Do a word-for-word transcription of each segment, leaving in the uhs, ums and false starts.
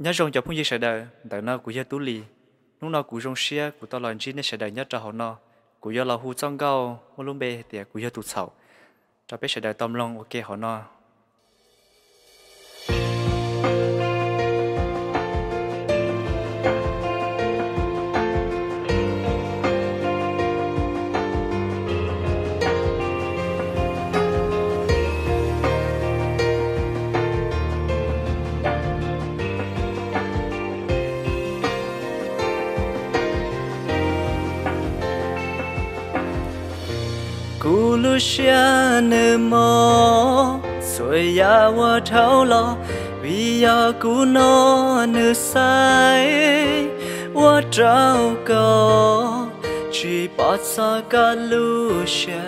nhớ rong cho phong gì sẽ đời, đời nó cũng do tú lì, lúc nào cũng rong xia cũng to lòn chi nên sẽ đời nhớ cho họ nó, cũng do là hú trong gạo, một lúc bê thì cũng do tụt sầu, cho biết sẽ đời tâm lòng ok họ nó. Lucia nơ mò, rồi ya wa thao lo, vì ya cú nó nơ sai, wa trao co, chỉ bỏ xa cả Lucia,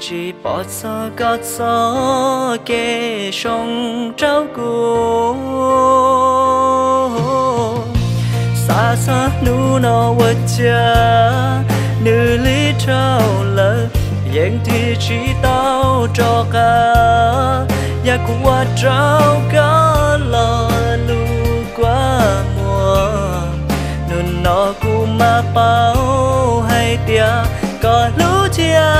chỉ bỏ xa cả xa kề sông trao cú, xa xa nu nó wa cha, nư lý trao lỡ. Yang thì chỉ tao cho cả, nhà cũng qua trao cả lo lu qua mùa, nên nó cũng mà bao hay tia có lũ chia,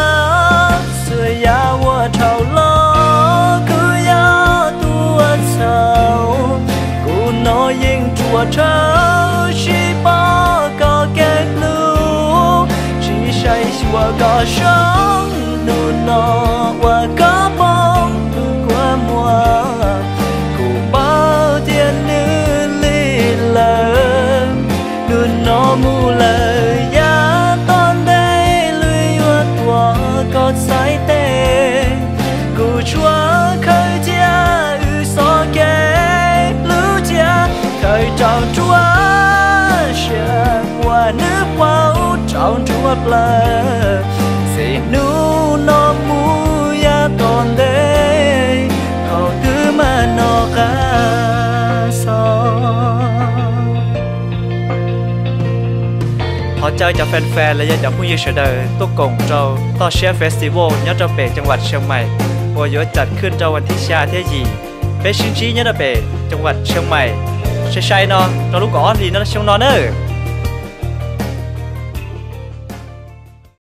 rồi nhà qua trao lo cứ nhà tua sao, cũng nói yên chùa trao chỉ bao có cái lũ, chỉ say qua có sao. Nó qua cá bóng qua mùa cũng bao tiền nữ lì lờ đưa nó mù lờ giá toàn đây lưỡi hoa tỏa có sai tê cụ chúa khơi chia ư xó kê lũ chia khơi trào chúa sẽ qua nước bao trào chúa lờ sẽ nu nó mũi ya còn đây hầu thứ mà nó cả so họ chơi cho fan fan là doผู้ยืนเฉยๆตุ๊กกงเจ้าต่อเชียร์เฟสติวัลย่อจะเปจังหวัดเชียงใหม่โวยจัดขึ้นเจ้าวันที่ชาเที่ยงเฟสชินชีย่อจะเปจังหวัดเชียงใหม่ใช่ๆเนาะเราลูกอ๋อดีนะเชียงนอนเนอ